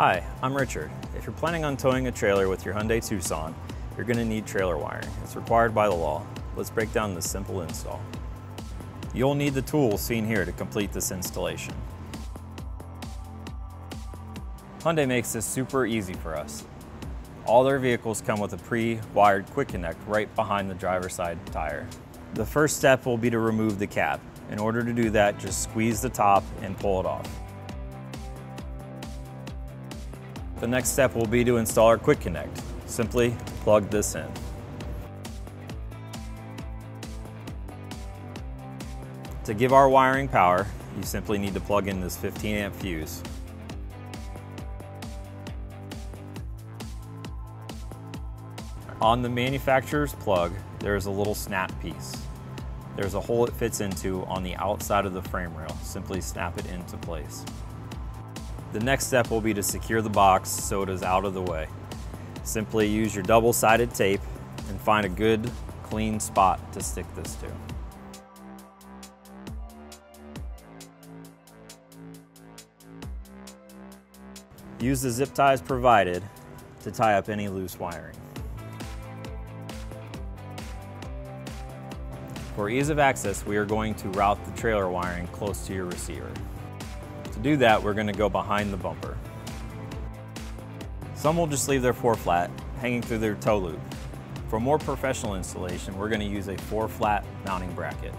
Hi, I'm Richard. If you're planning on towing a trailer with your Hyundai Tucson, you're going to need trailer wiring. It's required by the law. Let's break down this simple install. You'll need the tools seen here to complete this installation. Hyundai makes this super easy for us. All their vehicles come with a pre-wired quick connect right behind the driver's side tire. The first step will be to remove the cap. In order to do that, just squeeze the top and pull it off. The next step will be to install our quick connect. Simply plug this in. To give our wiring power, you simply need to plug in this 15-amp fuse. On the manufacturer's plug, there's a little snap piece. There's a hole it fits into on the outside of the frame rail. Simply snap it into place. The next step will be to secure the box so it is out of the way. Simply use your double-sided tape and find a good, clean spot to stick this to. Use the zip ties provided to tie up any loose wiring. For ease of access, we are going to route the trailer wiring close to your receiver. To do that, we're going to go behind the bumper. Some will just leave their 4-flat hanging through their tow loop. For more professional installation, we're going to use a 4-flat mounting bracket.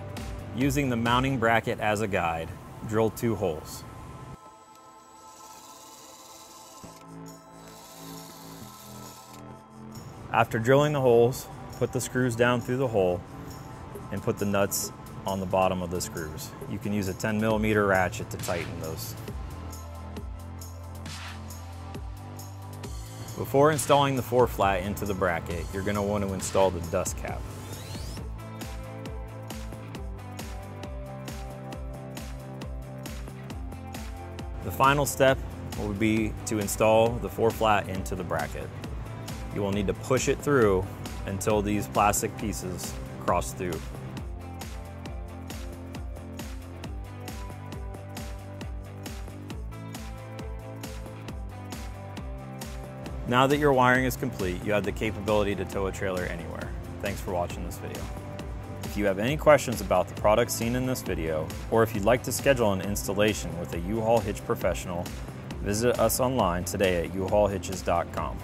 Using the mounting bracket as a guide, drill 2 holes. After drilling the holes, put the screws down through the hole and put the nuts on the bottom of the screws. You can use a 10mm ratchet to tighten those. Before installing the 4-flat into the bracket, you're going to want to install the dust cap. The final step will be to install the 4-flat into the bracket. You will need to push it through until these plastic pieces cross through. Now that your wiring is complete, you have the capability to tow a trailer anywhere. Thanks for watching this video. If you have any questions about the products seen in this video, or if you'd like to schedule an installation with a U-Haul Hitch professional, visit us online today at uhaulhitches.com.